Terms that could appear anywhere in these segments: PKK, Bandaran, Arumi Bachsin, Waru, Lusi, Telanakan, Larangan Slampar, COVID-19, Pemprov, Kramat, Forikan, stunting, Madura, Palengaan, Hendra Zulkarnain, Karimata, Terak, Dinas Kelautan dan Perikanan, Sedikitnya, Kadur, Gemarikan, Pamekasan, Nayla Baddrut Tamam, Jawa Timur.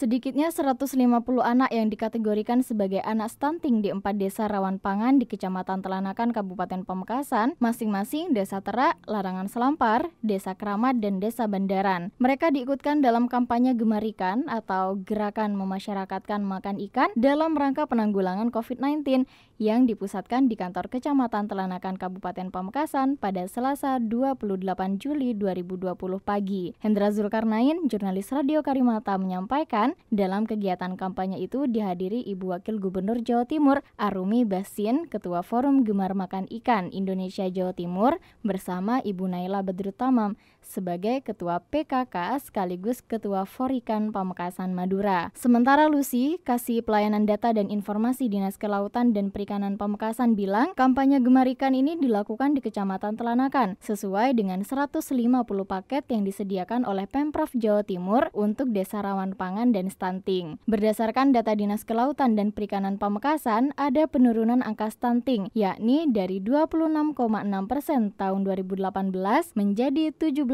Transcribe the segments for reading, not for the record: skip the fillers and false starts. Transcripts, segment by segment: Sedikitnya 150 anak yang dikategorikan sebagai anak stunting di 4 desa rawan pangan di Kecamatan Telanakan, Kabupaten Pamekasan, masing-masing Desa Terak, Larangan Slampar, Desa Keramat, dan Desa Bandaran. Mereka diikutkan dalam kampanye Gemarikan atau Gerakan Memasyarakatkan Makan Ikan dalam rangka penanggulangan COVID-19 yang dipusatkan di kantor Kecamatan Telanakan, Kabupaten Pamekasan pada Selasa 28 Juli 2020 pagi. Hendra Zulkarnain, jurnalis Radio Karimata, menyampaikan dalam kegiatan kampanye itu dihadiri Ibu Wakil Gubernur Jawa Timur Arumi Bachsin, Ketua Forum Gemar Makan Ikan Indonesia Jawa Timur, bersama Ibu Nayla Baddrut Tamam sebagai Ketua PKK sekaligus Ketua Forikan Pamekasan Madura. Sementara Lusi, Kasih Pelayanan Data dan Informasi Dinas Kelautan dan Perikanan Pamekasan, bilang kampanye Gemarikan ini dilakukan di Kecamatan Telanakan sesuai dengan 150 paket yang disediakan oleh Pemprov Jawa Timur untuk desa rawan pangan dan stunting. Berdasarkan data Dinas Kelautan dan Perikanan Pamekasan, ada penurunan angka stunting, yakni dari 26,6% tahun 2018 menjadi 17,7%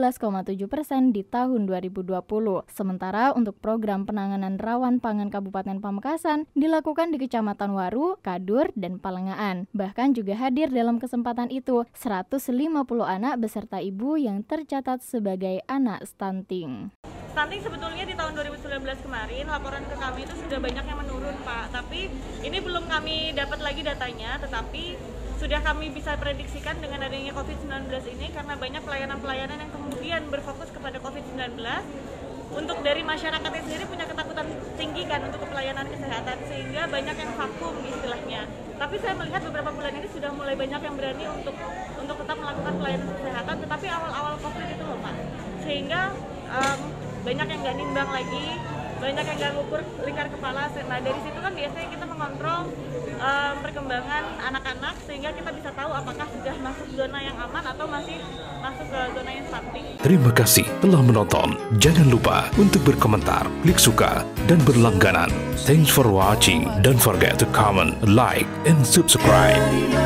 di tahun 2020. Sementara untuk program penanganan rawan pangan Kabupaten Pamekasan dilakukan di Kecamatan Waru, Kadur, dan Palengaan. Bahkan juga hadir dalam kesempatan itu 150 anak beserta ibu yang tercatat sebagai anak stunting. Stunting sebetulnya di tahun 2019 kemarin laporan ke kami itu sudah banyak yang menurun, Pak. Tapi ini belum kami dapat lagi datanya, tetapi sudah kami bisa prediksikan dengan adanya COVID-19 ini karena banyak pelayanan-pelayanan yang kemudian berfokus kepada COVID-19. Untuk dari masyarakatnya sendiri punya ketakutan tinggi kan untuk pelayanan kesehatan, sehingga banyak yang vakum istilahnya. Tapi saya melihat beberapa bulan ini sudah mulai banyak yang berani untuk tetap melakukan pelayanan kesehatan, tetapi awal-awal COVID itu loh, Pak. Sehingga banyak yang nggak nimbang lagi, banyak yang nggak ngukur lingkar kepala. Nah dari situ kan biasanya kita mengontrol perkembangan anak-anak sehingga kita bisa tahu apakah sudah masuk zona yang aman atau masih masuk ke zona yang stunting. Terima kasih telah menonton. Jangan lupa untuk berkomentar, klik suka, dan berlangganan. Thanks for watching. Don't forget to comment, like, and subscribe.